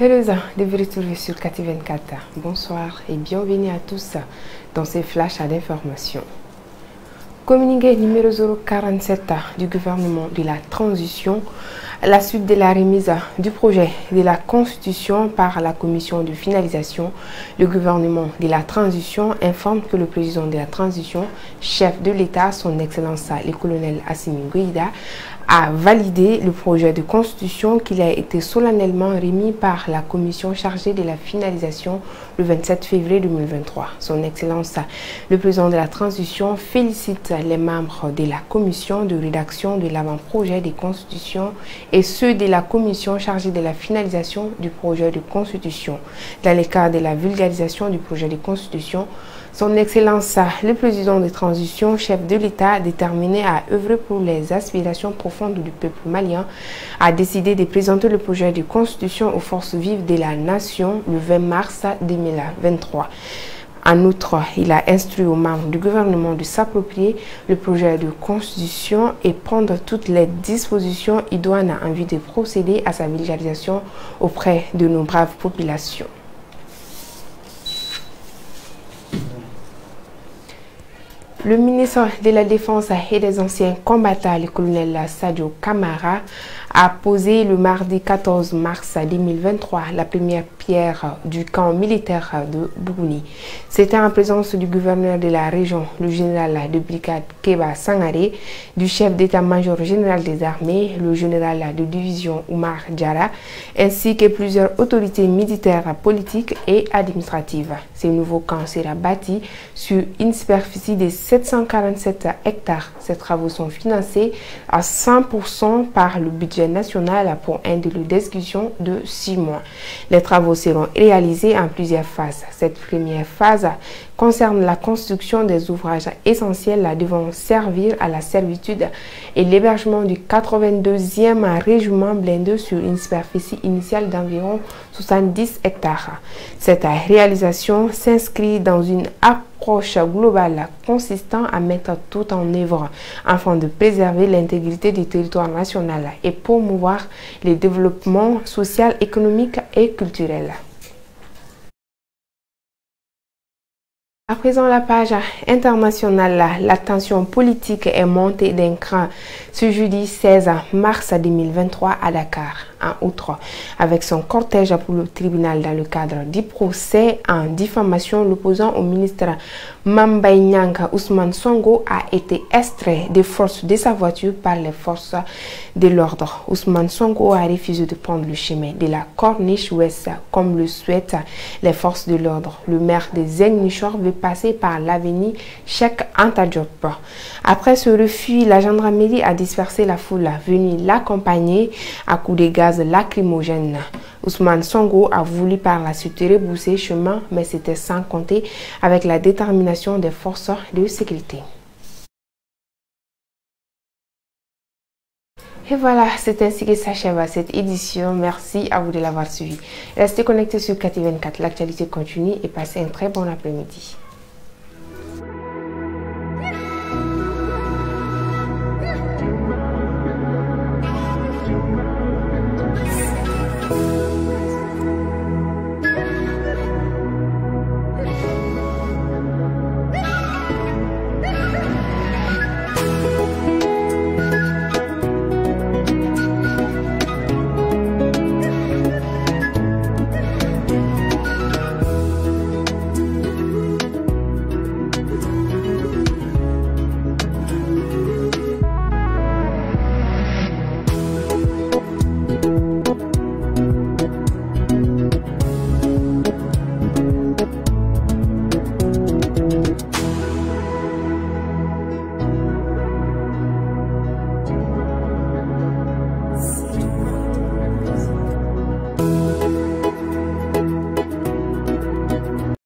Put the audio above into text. Hello, de vous retrouver sur Kati Vingt Quatre. Bonsoir et bienvenue à tous dans ces flashs d'information. Communiqué numéro 047 du gouvernement de la transition à la suite de la remise du projet de la Constitution par la commission de finalisation. Le gouvernement de la transition informe que le président de la transition, chef de l'État, son Excellence le colonel Assimi Goïta, a validé le projet de constitution qu'il a été solennellement remis par la commission chargée de la finalisation le 27 février 2023. Son Excellence, le président de la transition, félicite les membres de la commission de rédaction de l'avant-projet des constitutions et ceux de la commission chargée de la finalisation du projet de constitution. Dans le cadre de la vulgarisation du projet de constitution, Son Excellence, le président de transition, chef de l'État, déterminé à œuvrer pour les aspirations profondes du peuple malien, a décidé de présenter le projet de constitution aux forces vives de la nation le 20 mars 2023. En outre, il a instruit aux membres du gouvernement de s'approprier le projet de constitution et prendre toutes les dispositions idoines en vue de procéder à sa vulgarisation auprès de nos braves populations. Le ministre de la Défense et des anciens combattants, le colonel Sadio Camara, a posé le mardi 14 mars 2023 la première pierre du camp militaire de Bougouni. C'était en présence du gouverneur de la région, le général de brigade Keba Sangare, du chef d'état-major général des armées, le général de division Oumar Diarra, ainsi que plusieurs autorités militaires, politiques et administratives. Ce nouveau camp sera bâti sur une superficie de 747 hectares. Ces travaux sont financés à 100% par le budget national pour un délai d'exécution de 6 mois. Les travaux seront réalisés en plusieurs phases. Cette première phase concerne la construction des ouvrages essentiels devant servir à la servitude et l'hébergement du 82e régiment blindé sur une superficie initiale d'environ 70 hectares. Cette réalisation s'inscrit dans une approche globale consistant à mettre tout en œuvre afin de préserver l'intégrité du territoire national et promouvoir le développement social, économique et culturel. À présent, la page internationale, la tension politique est montée d'un cran ce jeudi 16 mars 2023 à Dakar, en outre. Avec son cortège pour le tribunal dans le cadre du procès en diffamation, l'opposant au ministre Mambay Niang Ousmane Sonko a été extrait des forces de sa voiture par les forces de l'ordre. Ousmane Sonko a refusé de prendre le chemin de la corniche ouest comme le souhaitent les forces de l'ordre. Le maire de Zeng Nishor veut passer par l'avenue Chek Antadjop. Après ce refus, la gendarmerie a dispersé la foule venue l'accompagner à coups de gaz lacrymogène. Ousmane Sonko a voulu par la suite rebousser chemin, mais c'était sans compter avec la détermination des forces de sécurité. Et voilà, c'est ainsi que s'achève cette édition. Merci à vous de l'avoir suivi. Restez connectés sur Kati Vingt Quatre, l'actualité continue et passez un très bon après-midi.